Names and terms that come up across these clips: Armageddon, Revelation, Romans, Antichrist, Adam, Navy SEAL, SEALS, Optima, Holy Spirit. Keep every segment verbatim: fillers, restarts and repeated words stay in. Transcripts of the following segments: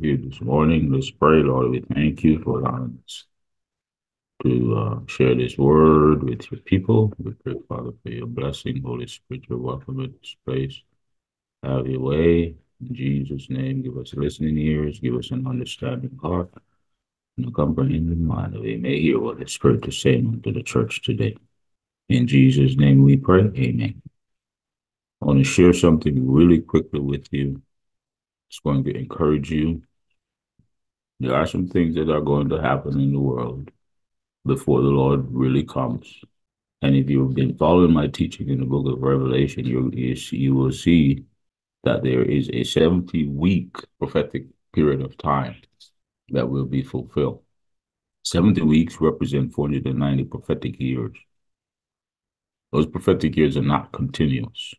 with you this morning. Let's pray. Lord, we thank you for allowing us to uh, share this word with your people. We pray, Father, for your blessing. Holy Spirit, you're welcome in this place. Have your way. In Jesus' name, give us listening ears, give us an understanding heart, and a comprehending mind, that we may hear what the Spirit is saying unto the church today. In Jesus' name we pray, amen. I want to share something really quickly with you. It's going to encourage you. There are some things that are going to happen in the world before the Lord really comes. And if you've been following my teaching in the book of Revelation, you, you, you will see that there is a seventy-week prophetic period of time that will be fulfilled. seventy weeks represent four hundred ninety prophetic years. Those prophetic years are not continuous.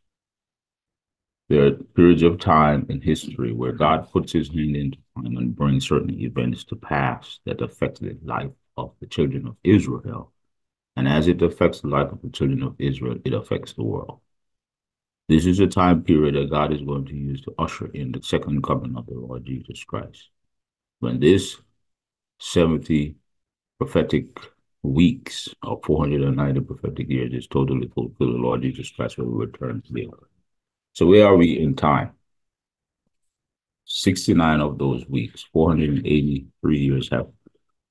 There are periods of time in history where God puts his hand into time and brings certain events to pass that affect the life of the children of Israel. And as it affects the life of the children of Israel, it affects the world. This is a time period that God is going to use to usher in the second coming of the Lord Jesus Christ. When this seventy prophetic weeks or four hundred ninety prophetic years is totally fulfilled, the Lord Jesus Christ will return to the earth. So where are we in time? sixty-nine of those weeks, four hundred eighty-three years have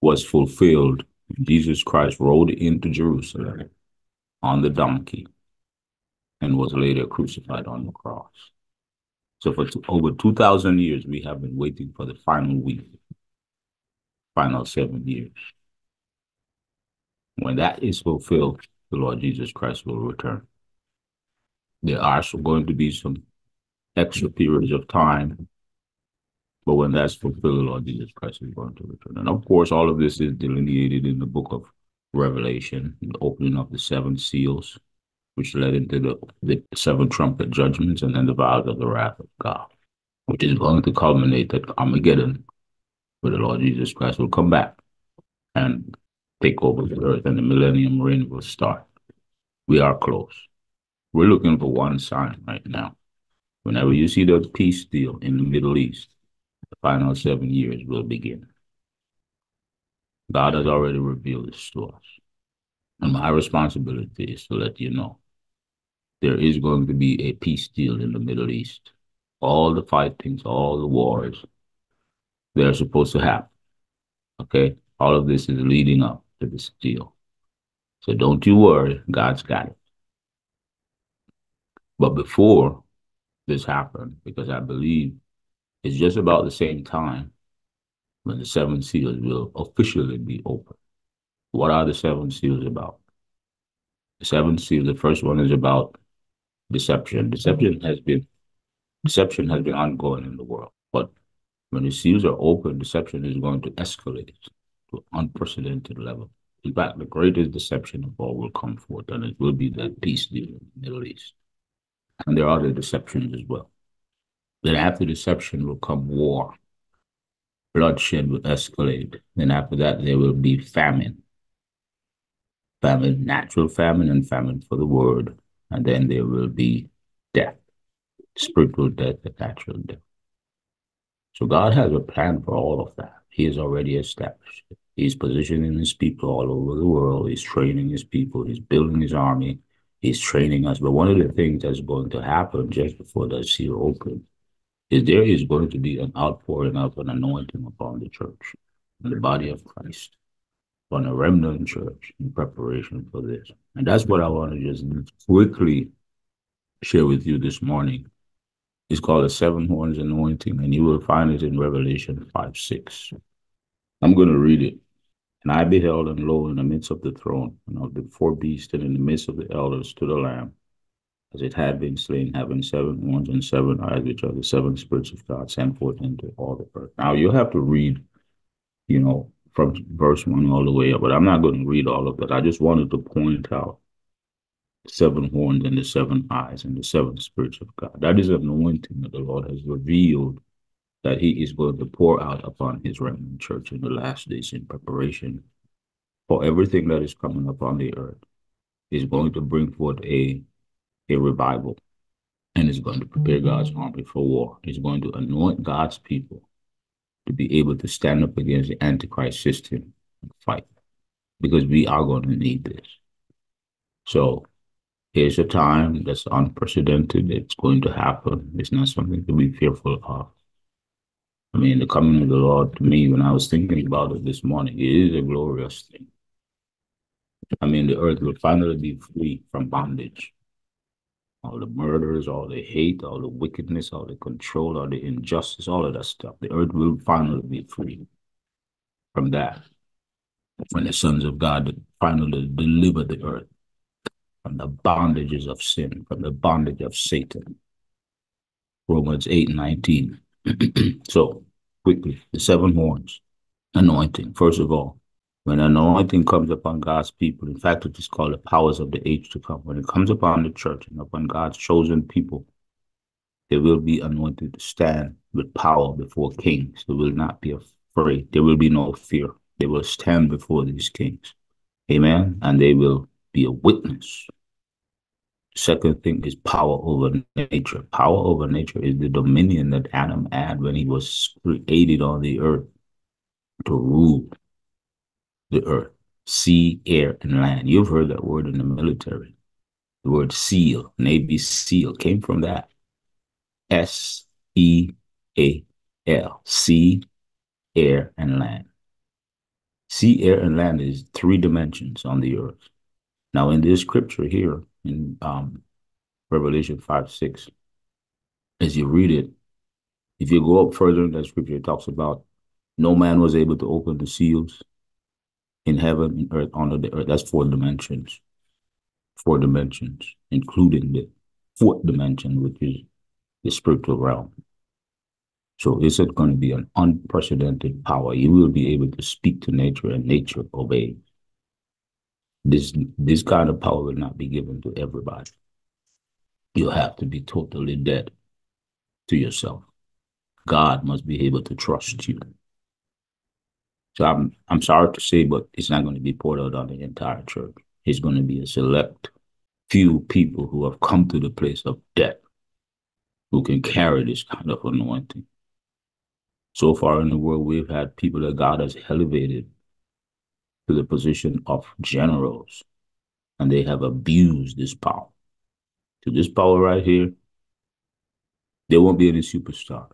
was fulfilled when Jesus Christ rode into Jerusalem on the donkey and was later crucified on the cross. So for over two thousand years, we have been waiting for the final week, final seven years. When that is fulfilled, the Lord Jesus Christ will return. There are going to be some extra periods of time, but when that's fulfilled, the Lord Jesus Christ is going to return. And of course, all of this is delineated in the book of Revelation, the opening of the seven seals, which led into the, the seven trumpet judgments, and then the vows of the wrath of God, which is going to culminate at Armageddon, where the Lord Jesus Christ will come back and take over the earth, and the millennium reign will start. We are close. We're looking for one sign right now. Whenever you see the peace deal in the Middle East, the final seven years will begin. God has already revealed this to us. And my responsibility is to let you know there is going to be a peace deal in the Middle East. All the fightings, all the wars, they're supposed to happen. Okay? All of this is leading up to this deal. So don't you worry, God's got it. But before this happened, because I believe it's just about the same time when the seven seals will officially be opened. What are the seven seals about? The seven seals, the first one is about deception. Deception has been deception has been ongoing in the world. But when the seals are open, deception is going to escalate to an unprecedented level. In fact, the greatest deception of all will come forth, and it will be that peace deal in the Middle East. And there are other deceptions as well. Then after deception will come war. Bloodshed will escalate. Then after that, there will be famine. Famine, natural famine, and famine for the word. And then there will be death, spiritual death and natural death. So God has a plan for all of that. He has already established it. He's positioning his people all over the world. He's training his people. He's building his army. He's training us. But one of the things that's going to happen just before the seal opens is there is going to be an outpouring of an anointing upon the church, the body of Christ, on a remnant church in preparation for this. And that's what I want to just quickly share with you this morning. It's called the seven horns anointing, and you will find it in Revelation five six. I'm going to read it. And I beheld, and lo, in the midst of the throne, and of the four beasts, and in the midst of the elders, stood a Lamb, as it had been slain, having seven horns and seven eyes, which are the seven spirits of God sent forth into all the earth. Now, you'll have to read, you know, from verse one all the way up, but I'm not going to read all of it. I just wanted to point out seven horns and the seven eyes and the seven spirits of God. That is an anointing that the Lord has revealed that he is going to pour out upon his remnant church in the last days in preparation for everything that is coming upon the earth. Is going to bring forth a a revival, and is going to prepare God's army for war. He's going to anoint God's people to be able to stand up against the Antichrist system and fight, because we are going to need this. So here's a time that's unprecedented. It's going to happen. It's not something to be fearful of. I mean, the coming of the Lord, to me, when I was thinking about it this morning, it is a glorious thing. I mean, the earth will finally be free from bondage. All the murders, all the hate, all the wickedness, all the control, all the injustice, all of that stuff. The earth will finally be free from that. When the sons of God finally deliver the earth from the bondages of sin, from the bondage of Satan. Romans eight nineteen. So, quickly, the seven horns, anointing. First of all, when anointing comes upon God's people, in fact, it is called the powers of the age to come. When it comes upon the church and upon God's chosen people, they will be anointed to stand with power before kings. They will not be afraid. There will be no fear. They will stand before these kings. Amen? And they will be a witness. The second thing is power over nature. Power over nature is the dominion that Adam had when he was created on the earth to rule the earth, sea, air, and land. You've heard that word in the military. The word SEAL, Navy SEAL, came from that. S E A L, sea, air, and land. Sea, air, and land is three dimensions on the earth. Now, in this scripture here, in um, Revelation five six, as you read it, if you go up further in that scripture, it talks about no man was able to open the seals in heaven and earth, under the earth. That's four dimensions. Four dimensions, including the fourth dimension, which is the spiritual realm. So it's going to be an unprecedented power. You will be able to speak to nature, and nature obeys. This, this kind of power will not be given to everybody. You have to be totally dead to yourself. God must be able to trust you. So I'm, I'm sorry to say, but it's not going to be poured out on the entire church. It's going to be a select few people who have come to the place of death who can carry this kind of anointing. So far in the world, we've had people that God has elevated to the position of generals, and they have abused this power. To this power right here, there won't be any superstars.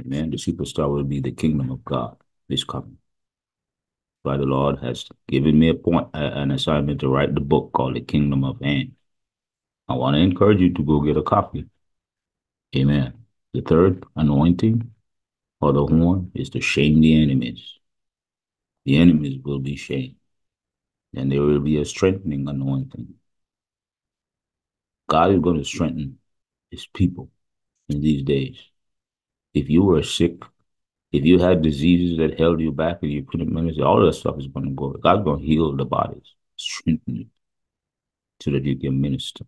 Amen. The superstar will be the kingdom of God. Is coming. By the Lord has given me a point, uh, an assignment to write the book called The Kingdom of Hand. I want to encourage you to go get a copy. Amen. The third anointing or the horn is to shame the enemies. The enemies will be shamed. And there will be a strengthening anointing. God is going to strengthen his people in these days. If you were sick, if you had diseases that held you back and you couldn't minister, all of that stuff is going to go. God's going to heal the bodies, strengthen you so that you can minister.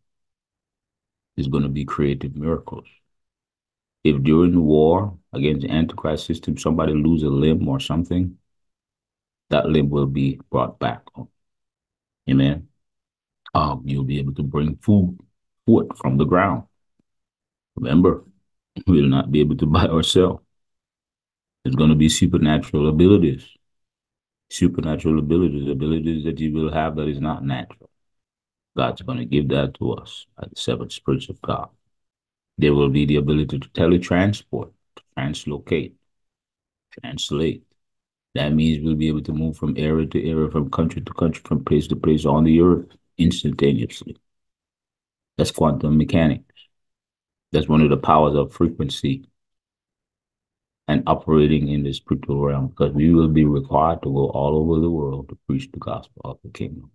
There's going to be creative miracles. If during the war against the Antichrist system, somebody loses a limb or something, that limb will be brought back. Amen. Um, you'll be able to bring food forth from the ground. Remember, we'll not be able to buy or sell. There's going to be supernatural abilities, supernatural abilities, abilities that you will have that is not natural. God's going to give that to us by the seven spirits of God. There will be the ability to teletransport, to translocate, translate. That means we'll be able to move from area to area, from country to country, from place to place on the earth instantaneously. That's quantum mechanics. That's one of the powers of frequency and operating in the spiritual realm, because we will be required to go all over the world to preach the gospel of the kingdom.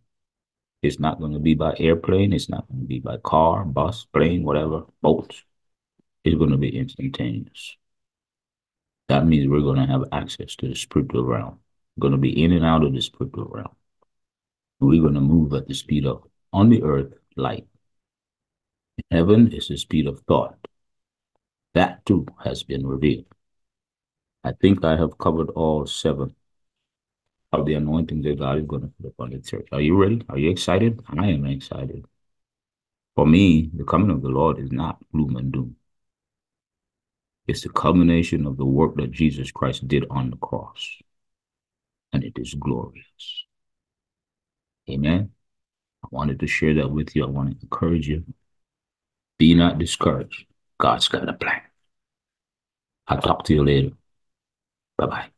It's not going to be by airplane. It's not going to be by car, bus, plane, whatever, boats. It's going to be instantaneous. That means we're going to have access to the spiritual realm. We're going to be in and out of the spiritual realm. We're going to move at the speed of, on the earth, light. In heaven is the speed of thought. That too has been revealed. I think I have covered all seven of the anointings that God is going to put upon the church. Are you ready? Are you excited? I am excited. For me, the coming of the Lord is not gloom and doom. is the culmination of the work that Jesus Christ did on the cross. And it is glorious. Amen. I wanted to share that with you. I want to encourage you. Be not discouraged. God's got a plan. I'll talk to you later. Bye-bye.